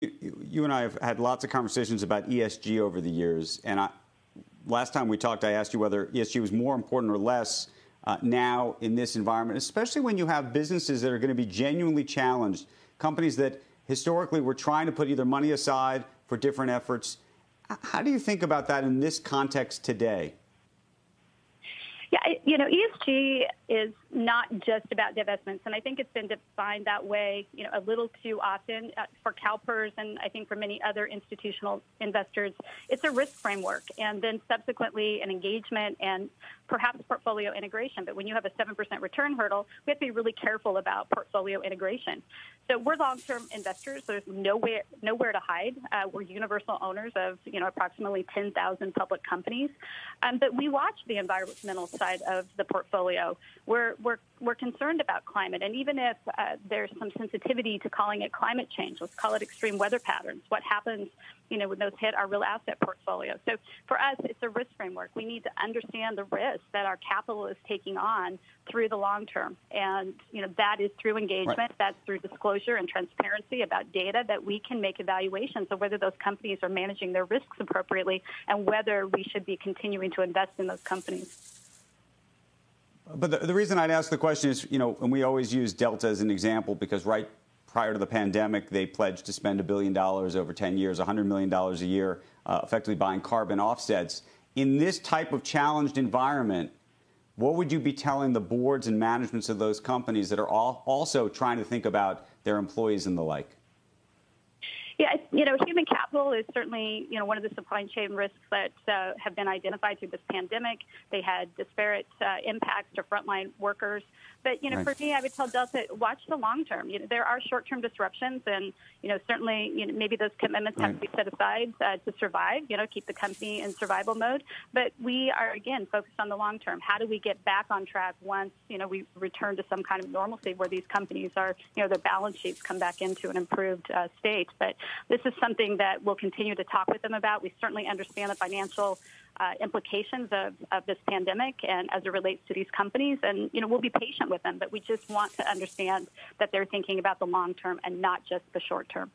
You and I have had lots of conversations about ESG over the years, and last time we talked, I asked you whether ESG was more important or less now in this environment, especially when you have businesses that are going to be genuinely challenged, companies that historically were trying to put either money aside for different efforts. How do you think about that in this context today? Yeah, ESG is not just about divestments, and I think it's been defined that way, a little too often for CalPERS, and I think for many other institutional investors. It's a risk framework, and then subsequently an engagement and perhaps portfolio integration. But when you have a 7% return hurdle, we have to be really careful about portfolio integration. So we're long-term investors. There's nowhere to hide. We're universal owners of approximately 10,000 public companies, but we watch the environmental side of the portfolio. We're concerned about climate, and even if there's some sensitivity to calling it climate change, let's call it extreme weather patterns. What happens, when those hit our real asset portfolio? So for us, it's a risk framework. We need to understand the risk that our capital is taking on through the long term, and that is through engagement, right. That's through disclosure and transparency about data that we can make evaluations of whether those companies are managing their risks appropriately, and whether we should be continuing to invest in those companies. But the reason I'd ask the question is, and we always use Delta as an example because right prior to the pandemic, they pledged to spend $1 billion over 10 years, $100 million a year, effectively buying carbon offsets. In this type of challenged environment, what would you be telling the boards and managements of those companies that are also trying to think about their employees and the like? Yeah, human capital is certainly, one of the supply chain risks that have been identified through this pandemic. They had disparate impacts to frontline workers. But, right. For me, I would tell Delta, watch the long term. There are short-term disruptions, and, certainly maybe those commitments right. have to be set aside to survive, keep the company in survival mode. But we are, again, focused on the long term. How do we get back on track once, we return to some kind of normalcy where these companies are, their balance sheets come back into an improved state? But this is something that we'll continue to talk with them about. We certainly understand the financial implications of this pandemic and as it relates to these companies. And, we'll be patient with them, but we just want to understand that they're thinking about the long term and not just the short term.